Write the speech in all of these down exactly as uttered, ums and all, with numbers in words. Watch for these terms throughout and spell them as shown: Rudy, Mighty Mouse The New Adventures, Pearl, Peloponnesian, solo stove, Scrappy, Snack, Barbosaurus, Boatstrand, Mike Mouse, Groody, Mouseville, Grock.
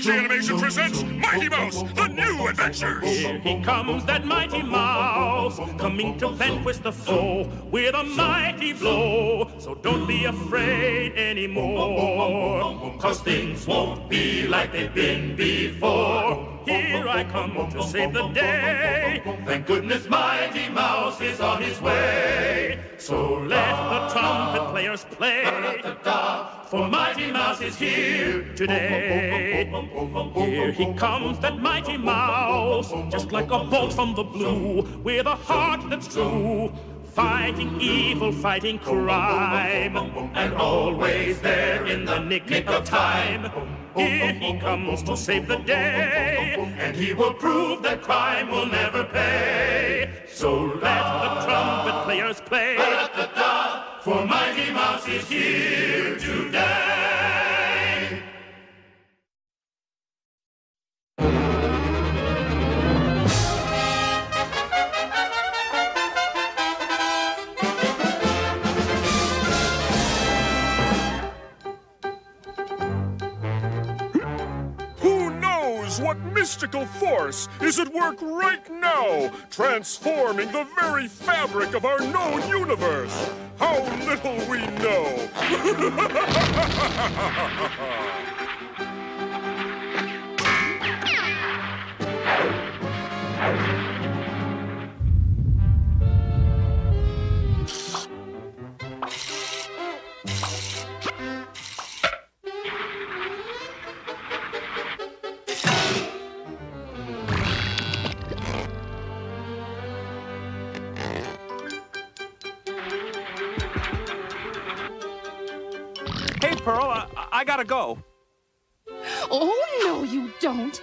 Century Animation presents Mighty Mouse The New Adventures! Here he comes, that mighty mouse, coming to vanquish the foe with a mighty blow. So don't be afraid anymore, cause things won't be like they've been before. Here I come to save the day. Thank goodness Mighty Mouse is on his way. So let the trumpet players play, for Mighty Mouse is here today. Here he comes, that mighty mouse, just like a bolt from the blue, with a heart that's true, fighting evil, fighting crime, and always there in the nick, nick of time. Here he comes to save the day, and he will prove that crime will never pay. So let the trumpet players play, for Mighty Mouse is here today. What mystical force is at work right now, transforming the very fabric of our known universe? How little we know! Pearl, I, I gotta go. Oh, no, you don't.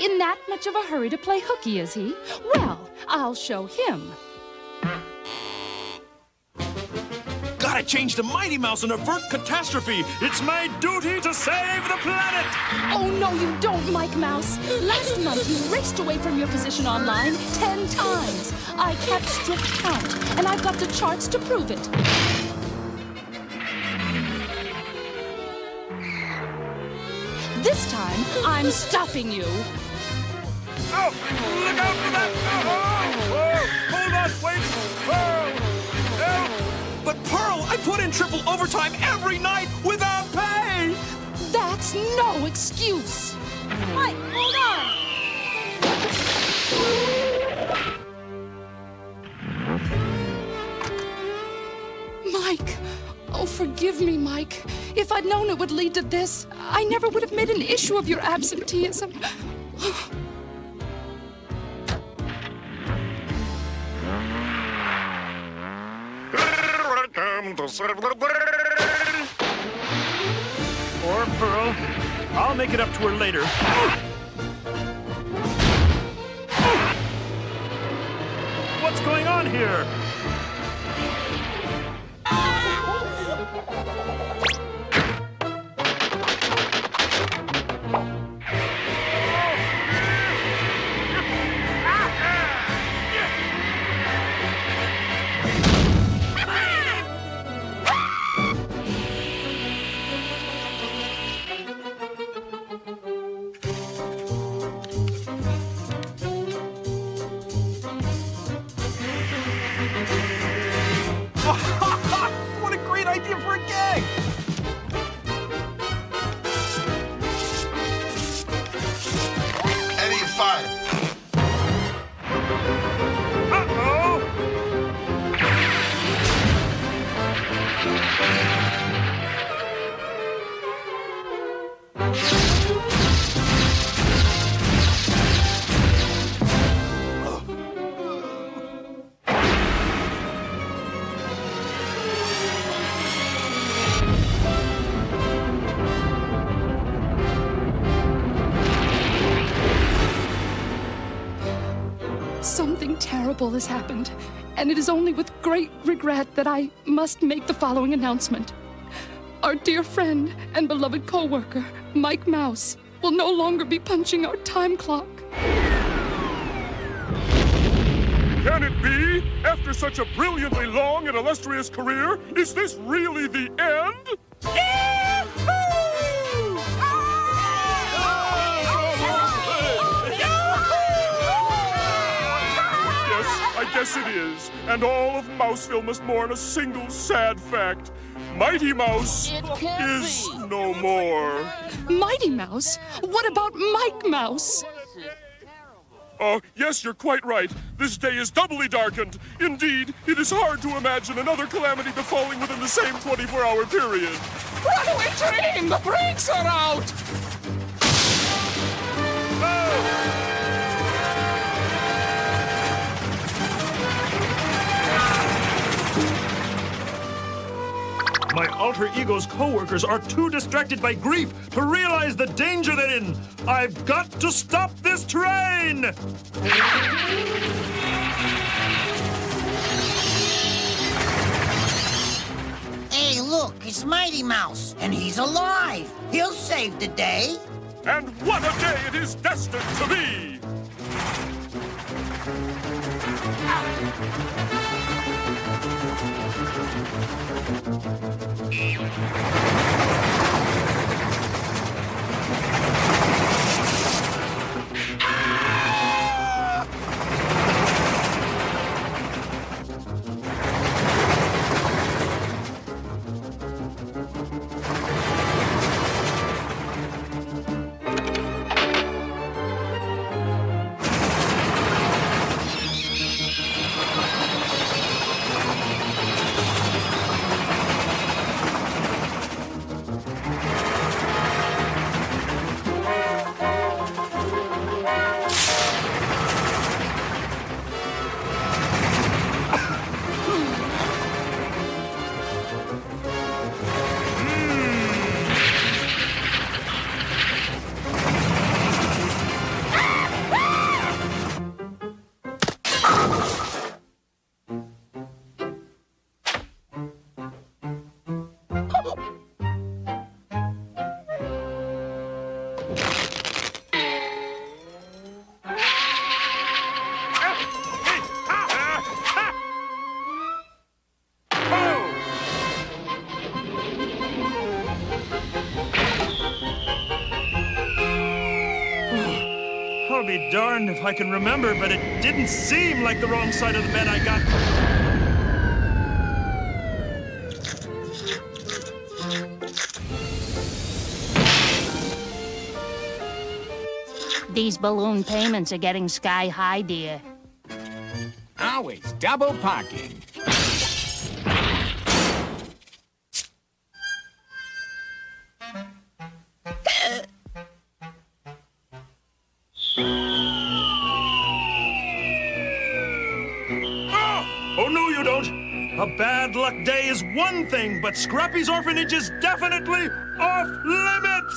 In that much of a hurry to play hooky, is he? Well, I'll show him. Gotta change the Mighty Mouse and avert catastrophe. It's my duty to save the planet. Oh, no, you don't, Mike Mouse. Last month, you raced away from your position online ten times. I kept strict count, and I've got the charts to prove it. This time, I'm stopping you. Oh, look out for that! Oh, oh, hold on, wait! Oh, help! But Pearl, I put in triple overtime every night without pay! That's no excuse! Mike, hold on! Mike! Oh, forgive me, Mike. If I'd known it would lead to this, I never would have made an issue of your absenteeism. Or Pearl, I'll make it up to her later. What's going on here? Something terrible has happened, and it is only with great regret that I must make the following announcement. Our dear friend and beloved co-worker, Mike Mouse, will no longer be punching our time clock. Can it be? After such a brilliantly long and illustrious career, is this really the end? Yee-hoo! Ah! Ah! Yes, it is. And all of Mouseville must mourn a single sad fact. Mighty Mouse is be. no more. Mighty Mouse? What about Mike Mouse? Oh, uh, yes, you're quite right. This day is doubly darkened. Indeed, it is hard to imagine another calamity befalling within the same twenty-four hour period. Runaway train! The brakes are out! Oh! My alter ego's co-workers are too distracted by grief to realize the danger they're in. I've got to stop this train! Hey, look, it's Mighty Mouse, and he's alive. He'll save the day. And what a day it is destined to be! Darned if I can remember, but it didn't seem like the wrong side of the bed I got. These balloon payments are getting sky high, dear. Always double parking. Bad luck day is one thing, but Scrappy's orphanage is definitely off limits!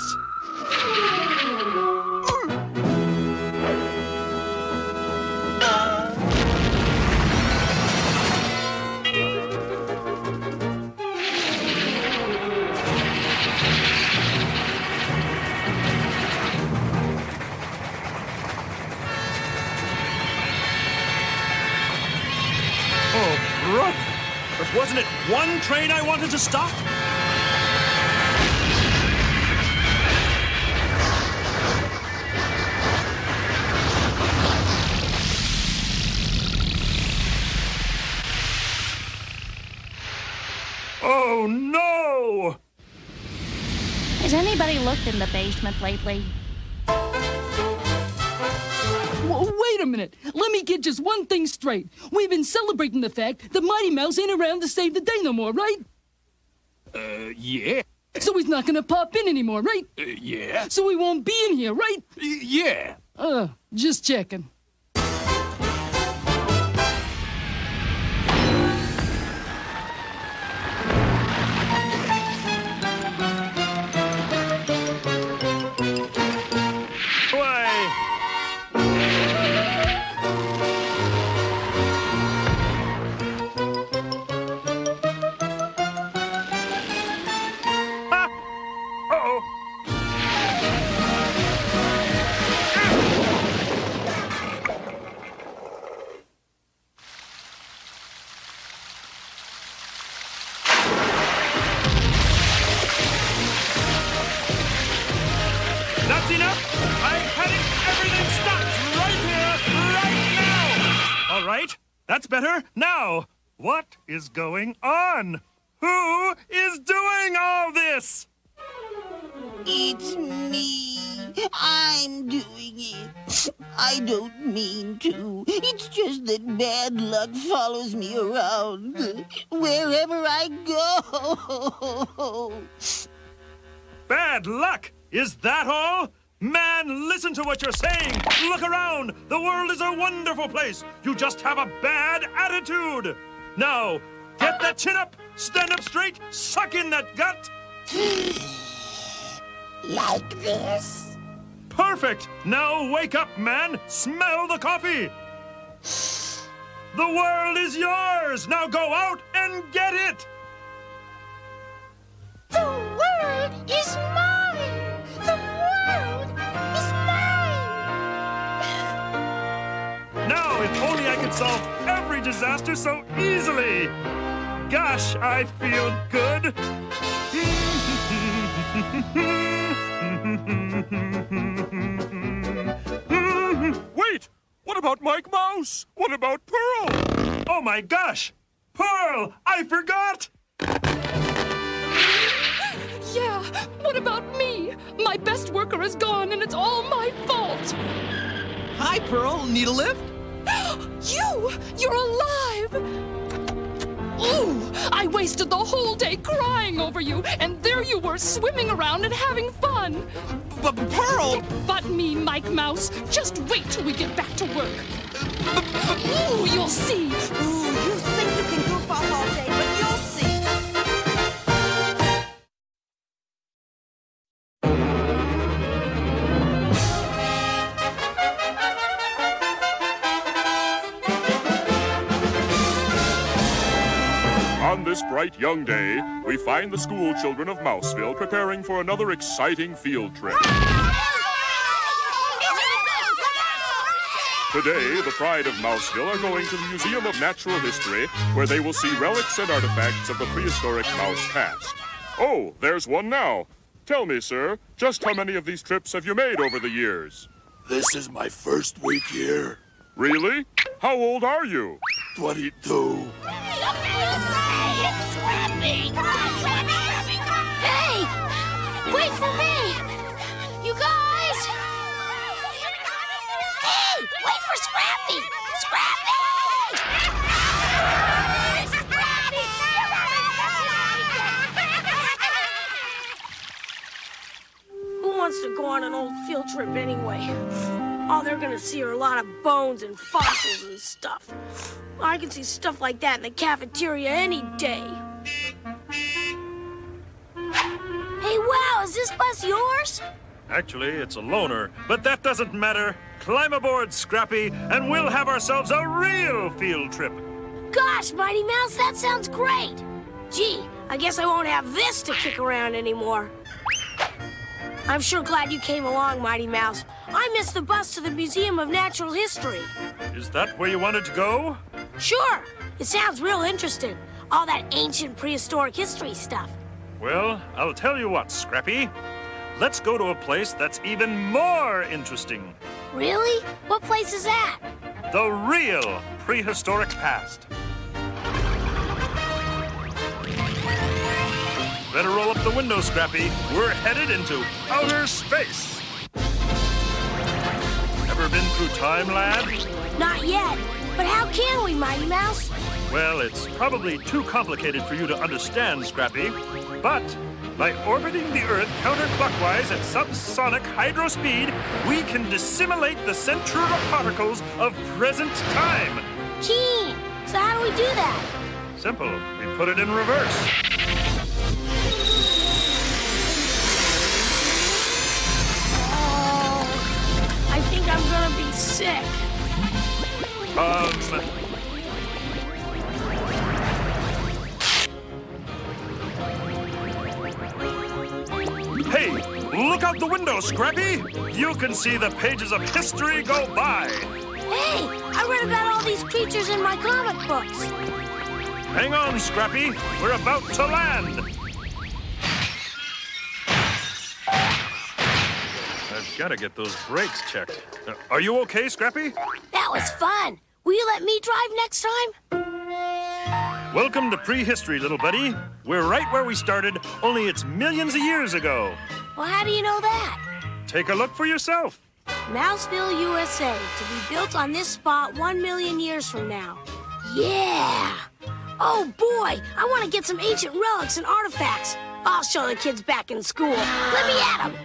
Oh, Grock! But wasn't it one train I wanted to stop? Oh, no! Has anybody looked in the basement lately? Wait a minute. Let me get just one thing straight. We've been celebrating the fact that Mighty Mouse ain't around to save the day no more, right? Uh, yeah. So he's not gonna pop in anymore, right? Uh, yeah. So he won't be in here, right? Uh, yeah. Uh, just checking. I had it. Everything stops right here, right now. All right. That's better. Now, what is going on? Who is doing all this? It's me. I'm doing it. I don't mean to. It's just that bad luck follows me around wherever I go. Bad luck? Is that all? Man, listen to what you're saying. Look around. The world is a wonderful place. You just have a bad attitude. Now, get that chin up, stand up straight, suck in that gut. Like this? Perfect! Now wake up, man! Smell the coffee! The world is yours! Now go out and get it! The world is mine! The world is mine! Now, if only I could solve every disaster so easily! Gosh, I feel good! Wait! What about Mike Mouse? What about Pearl? Oh my gosh! Pearl! I forgot! Yeah, what about me? My best worker is gone and it's all my fault! Hi, Pearl. Need a lift? You! You're alive! Ooh! I wasted the whole day crying over you, and there you were swimming around and having fun! But Pearl! But me, Mike Mouse! Just wait till we get back to work! Ooh, you'll see! Ooh, you think you can goof off all day, but you'll see! On this bright young day, we find the school children of Mouseville preparing for another exciting field trip. Today, the pride of Mouseville are going to the Museum of Natural History, where they will see relics and artifacts of the prehistoric mouse past. Oh, there's one now. Tell me, sir, just how many of these trips have you made over the years? This is my first week here. Really? How old are you? twenty-two. Scrappy! Scrappy! Hey! Wait for me! You guys! Hey! Wait for Scrappy! Scrappy! Scrappy! Who wants to go on an old field trip anyway? All they're gonna see are a lot of bones and fossils and stuff. I can see stuff like that in the cafeteria any day. Hey, wow, is this bus yours? Actually, it's a loaner, but that doesn't matter. Climb aboard, Scrappy, and we'll have ourselves a real field trip. Gosh, Mighty Mouse, that sounds great. Gee, I guess I won't have this to kick around anymore. I'm sure glad you came along, Mighty Mouse. I missed the bus to the Museum of Natural History. Is that where you wanted to go? Sure. It sounds real interesting. All that ancient prehistoric history stuff. Well, I'll tell you what, Scrappy. Let's go to a place that's even more interesting. Really? What place is that? The real prehistoric past. Better roll up the window, Scrappy. We're headed into outer space. Ever been through time, lad? Not yet. But how can we, Mighty Mouse? Well, it's probably too complicated for you to understand, Scrappy. But by orbiting the Earth counterclockwise at subsonic hydro speed, we can dissimulate the centripetal particles of present time. Keen! So how do we do that? Simple. We put it in reverse. I'm gonna be sick. Um. Hey, look out the window, Scrappy. You can see the pages of history go by. Hey, I read about all these creatures in my comic books. Hang on, Scrappy. We're about to land. Gotta get those brakes checked. Uh, are you okay, Scrappy? That was fun. Will you let me drive next time? Welcome to prehistory, little buddy. We're right where we started, only it's millions of years ago. Well, how do you know that? Take a look for yourself. Mouseville, U S A, to be built on this spot one million years from now. Yeah! Oh, boy, I want to get some ancient relics and artifacts. I'll show the kids back in school. Let me at them!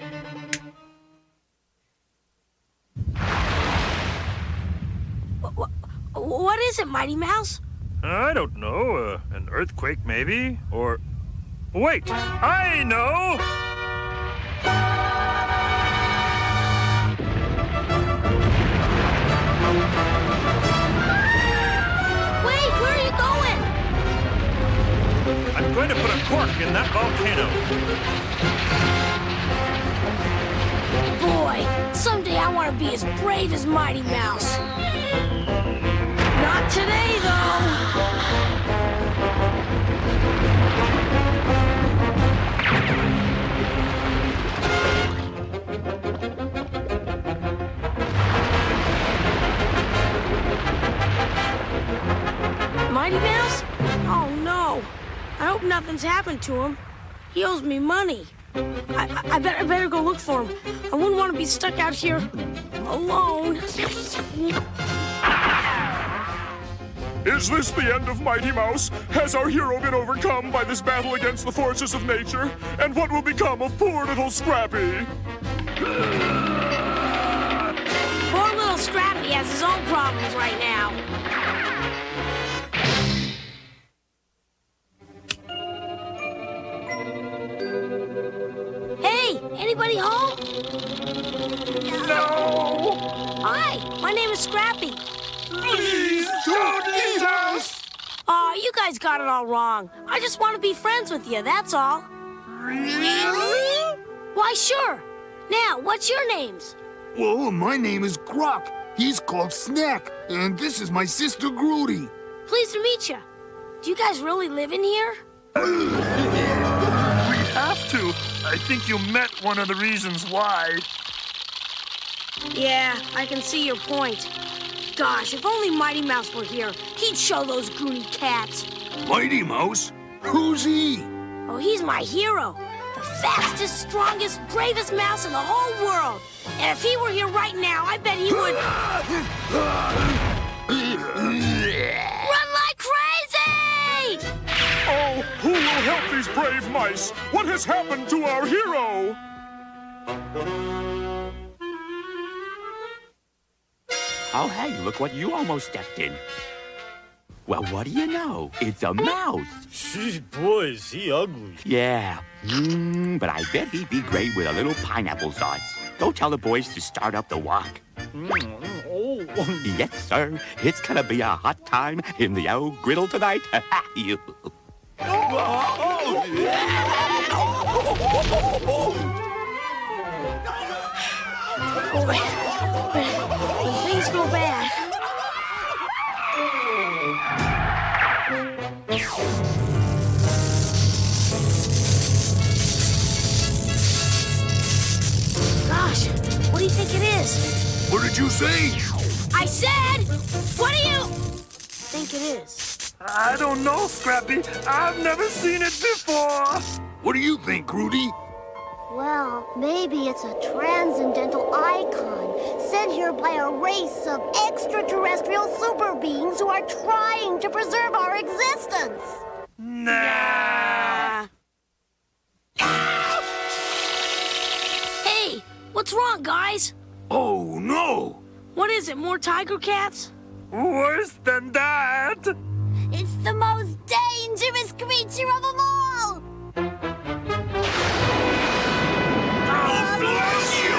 What is it, Mighty Mouse? I don't know. Uh, an earthquake, maybe? Or... Wait! I know! Wait! Where are you going? I'm going to put a cork in that volcano. Boy, someday I want to be as brave as Mighty Mouse. Not today, though. Mighty Mouse? Oh, no. I hope nothing's happened to him. He owes me money. I, I, I better, better go look for him. I wouldn't want to be stuck out here alone. Is this the end of Mighty Mouse? Has our hero been overcome by this battle against the forces of nature? And what will become of poor little Scrappy? Poor little Scrappy has his own problems right now. Anybody home? No! Hi, my name is Scrappy. Please don't leave us! Aw, you guys got it all wrong. I just want to be friends with you, that's all. Really? Why, sure. Now, what's your names? Well, my name is Grock. He's called Snack. And this is my sister, Groody. Pleased to meet you. Do you guys really live in here? Have to. I think you met one of the reasons why. Yeah, I can see your point. Gosh, if only Mighty Mouse were here, he'd show those Groody cats. Mighty Mouse? Who's he? Oh, he's my hero. The fastest, strongest, bravest mouse in the whole world. And if he were here right now, I bet he would... Run like crazy! Oh, who will help these brave mice? What has happened to our hero? Oh, hey, look what you almost stepped in. Well, what do you know? It's a mouse. Boy, is he ugly. Yeah, mm, but I bet he'd be great with a little pineapple sauce. Go tell the boys to start up the walk. Mm, oh. Yes, sir. It's gonna be a hot time in the old griddle tonight. You... When things go bad. Gosh, what do you think it is? What did you say? I said, what do you think it is? I don't know, Scrappy. I've never seen it before. What do you think, Rudy? Well, maybe it's a transcendental icon sent here by a race of extraterrestrial super beings who are trying to preserve our existence. Nah. Hey, what's wrong, guys? Oh, no. What is it, more tiger cats? Worse than that. It's the most dangerous creature of them all! I'll bless you,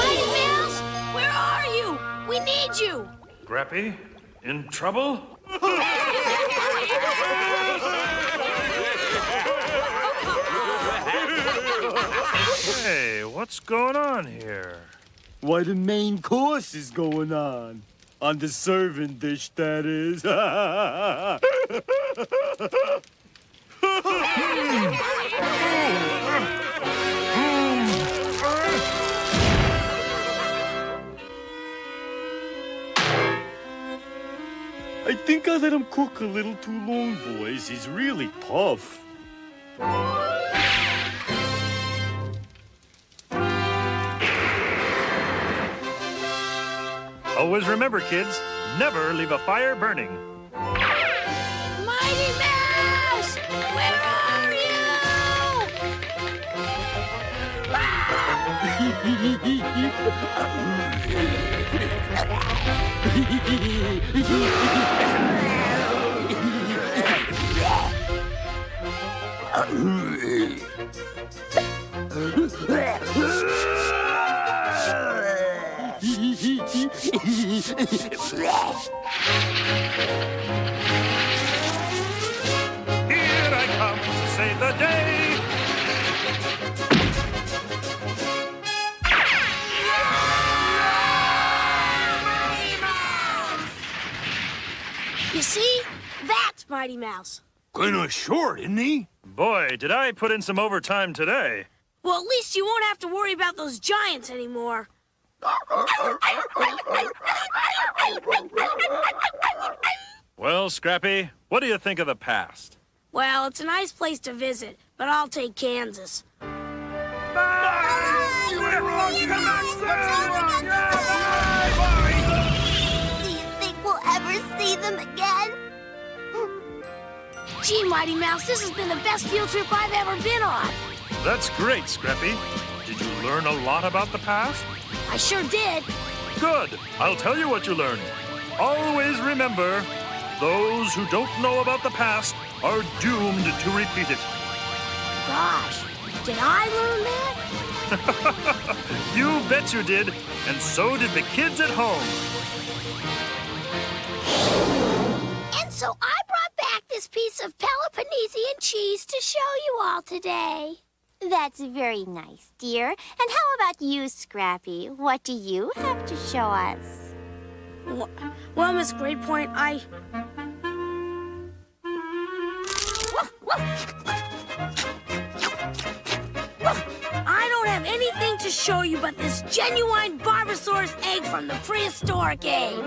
Mighty Mouse, where are you? We need you! Scrappy, in trouble? Hey, what's going on here? What a main course is going on. Undeserving dish, that is. I think I let him cook a little too long, boys. He's really tough. Always remember, kids, never leave a fire burning. Mighty Mouse! Where are you? Here I come to save the day! Mighty Mouse! You see? That's Mighty Mouse. Kinda short, isn't he? Boy, did I put in some overtime today. Well, at least you won't have to worry about those giants anymore. Well, Scrappy, what do you think of the past? Well, it's a nice place to visit, but I'll take Kansas. Bye! Bye. You're wrong, you wrong. Bye. Do you think we'll ever see them again? Gee, Mighty Mouse, this has been the best field trip I've ever been on. That's great, Scrappy. Did you learn a lot about the past? I sure did. Good. I'll tell you what you learned. Always remember, those who don't know about the past are doomed to repeat it. Gosh, did I learn that? You bet you did, and so did the kids at home. And so I brought back this piece of Peloponnesian cheese to show you all today. That's very nice, dear. And how about you, Scrappy? What do you have to show us? Well, Miss Great Point, I... I don't have anything to show you but this genuine Barbosaurus egg from the prehistoric age.